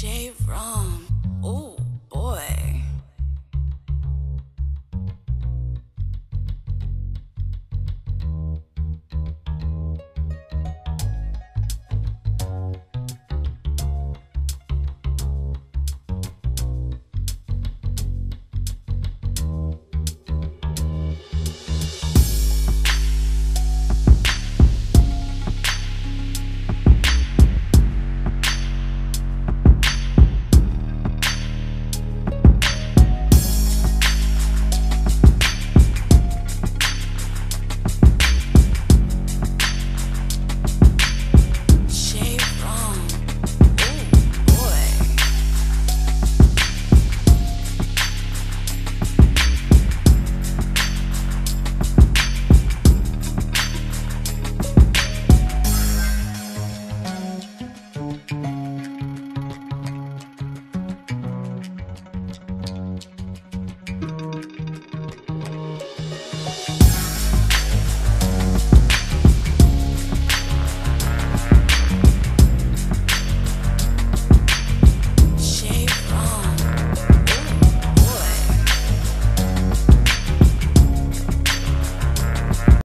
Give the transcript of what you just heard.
Shade Rum. Ooh.